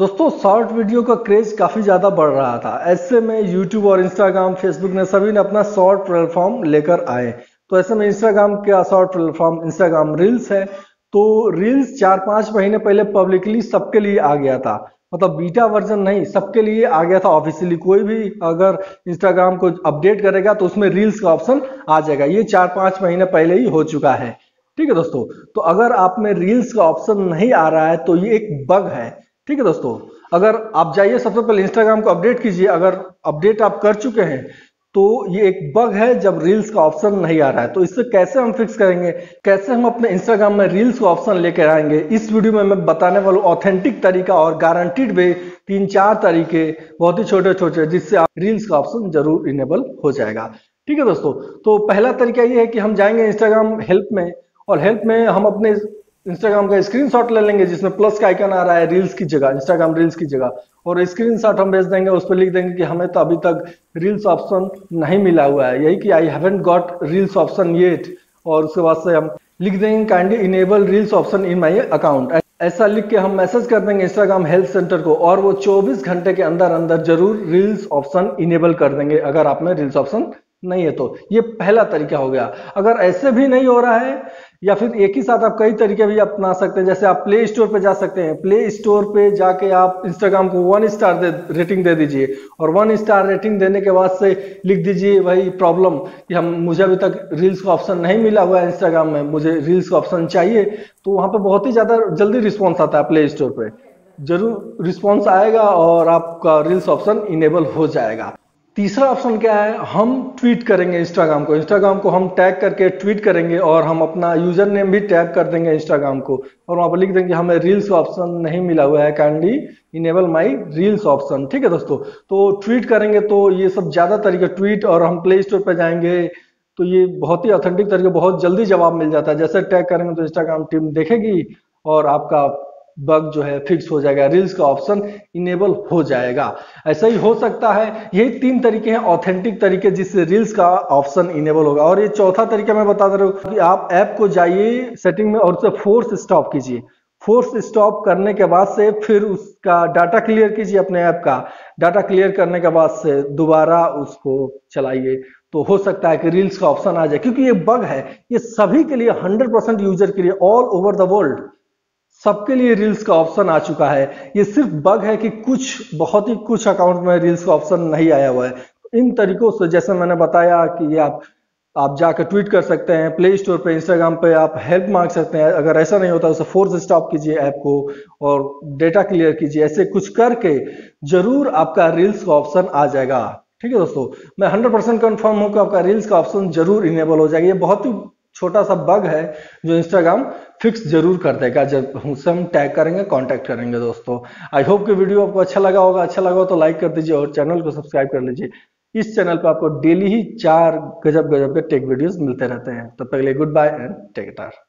दोस्तों short video का craze काफ़ी ज़्यादा बढ़ रहा था। ऐसे में YouTube और Instagram, Facebook ने सभी ने अपना शॉर्ट प्लेटफॉर्म लेकर आए। तो ऐसे में Instagram का शॉर्ट प्लेटफॉर्म Instagram रील्स है। तो रील्स 4-5 महीने पहले पब्लिकली सबके लिए आ गया था, मतलब बीटा वर्जन नहीं, सबके लिए आ गया था ऑफिशियली। कोई भी अगर Instagram को अपडेट करेगा तो उसमें रील्स का ऑप्शन आ जाएगा। ये 4-5 महीने पहले ही हो चुका है। ठीक है दोस्तों, तो अगर आप में रील्स का ऑप्शन नहीं आ रहा है तो ये एक बग है। ठीक है दोस्तों, अगर आप जाइए सबसे पहले Instagram को अपडेट कीजिए। अगर अपडेट आप कर चुके हैं तो ये एक बग है जब रील्स का ऑप्शन नहीं आ रहा है। तो इससे कैसे हम फिक्स करेंगे, कैसे हम अपने Instagram में रील्स का ऑप्शन लेकर आएंगे, इस वीडियो में मैं बताने वाला हूं। ऑथेंटिक तरीका और गारंटीड वे, 3-4 तरीके बहुत ही छोटे छोटे, जिससे आप रील्स का ऑप्शन जरूर इनेबल हो जाएगा। ठीक है दोस्तों, तो पहला तरीका ये है कि हम जाएंगे Instagram हेल्प में, और हेल्प में हम अपने Instagram का स्क्रीनशॉट ले लेंगे जिसमें प्लस का आइकन आ रहा है रील्स की जगह, Instagram रील्स की जगह, और स्क्रीनशॉट हम भेज देंगे। उस पर लिख देंगे कि हमें तो अभी तक रील्स ऑप्शन नहीं मिला हुआ है, यही कि I haven't got reels option yet, और उसके बाद से हम लिख देंगे kindly enable reels option in my account. ऐसा लिख के हम मैसेज कर देंगे Instagram हेल्थ सेंटर को, और वो 24 घंटे के अंदर अंदर जरूर रील्स ऑप्शन इनेबल कर देंगे अगर आप में रील्स ऑप्शन नहीं है तो। ये पहला तरीका हो गया। अगर ऐसे भी नहीं हो रहा है, या फिर एक ही साथ आप कई तरीके भी अपना सकते हैं, जैसे आप प्ले स्टोर पे जा सकते हैं। प्ले स्टोर पे जाके आप Instagram को 1 स्टार रेटिंग दे दीजिए, और 1 स्टार रेटिंग देने के बाद से लिख दीजिए वही प्रॉब्लम कि हम मुझे अभी तक रील्स का ऑप्शन नहीं मिला हुआ है Instagram में, मुझे रील्स का ऑप्शन चाहिए। तो वहाँ पर बहुत ही ज़्यादा जल्दी रिस्पॉन्स आता है, प्ले स्टोर पर जरूर रिस्पॉन्स आएगा और आपका रील्स ऑप्शन इनेबल हो जाएगा। तीसरा ऑप्शन क्या है, हम ट्वीट करेंगे Instagram को हम टैग करके ट्वीट करेंगे, और हम अपना यूजर नेम भी टैग कर देंगे Instagram को, और वहाँ पर लिख देंगे हमें रील्स ऑप्शन नहीं मिला हुआ है, kindly enable my reels option. ठीक है दोस्तों, तो ट्वीट करेंगे। तो ये सब ज़्यादा तरीके, ट्वीट और हम प्ले स्टोर पर जाएंगे, तो ये बहुत ही ऑथेंटिक तरीके, बहुत जल्दी जवाब मिल जाता है। जैसे टैग करेंगे तो Instagram टीम देखेगी और आपका बग जो है फिक्स हो जाएगा, रील्स का ऑप्शन इनेबल हो जाएगा। ऐसा ही हो सकता है। यही 3 तरीके हैं ऑथेंटिक तरीके जिससे रील्स का ऑप्शन इनेबल होगा। और ये चौथा तरीका मैं बता रहा हूँ कि आप ऐप को जाइए सेटिंग में और उसे फोर्स स्टॉप कीजिए। फोर्स स्टॉप करने के बाद से फिर उसका डाटा क्लियर कीजिए, अपने ऐप का डाटा क्लियर करने के बाद से दोबारा उसको चलाइए। तो हो सकता है कि रील्स का ऑप्शन आ जाए, क्योंकि ये बग है, ये सभी के लिए 100% यूजर के लिए ऑल ओवर द वर्ल्ड सबके लिए रील्स का ऑप्शन आ चुका है। ये सिर्फ बग है कि कुछ बहुत ही कुछ अकाउंट में रील्स का ऑप्शन नहीं आया हुआ है। इन तरीकों से जैसे मैंने बताया कि आप जाकर ट्वीट कर सकते हैं, प्ले स्टोर पे Instagram पे आप हेल्प मांग सकते हैं, अगर ऐसा नहीं होता उसे फोर्स स्टॉप कीजिए ऐप को, और डेटा क्लियर कीजिए। ऐसे कुछ करके जरूर आपका रील्स का ऑप्शन आ जाएगा। ठीक है दोस्तों, मैं 100% कन्फर्म हूँ कि आपका रील्स का ऑप्शन जरूर इनेबल हो जाएगा। ये बहुत ही छोटा सा बग है जो Instagram फिक्स जरूर कर देगा जब उससे हम टैग करेंगे, कांटेक्ट करेंगे। दोस्तों आई होप कि वीडियो आपको अच्छा लगा होगा। अच्छा लगा हो तो लाइक कर दीजिए और चैनल को सब्सक्राइब कर लीजिए। इस चैनल पर आपको डेली ही 4 गजब के टेक वीडियोस मिलते रहते हैं। तब तक के लिए good bye and take care.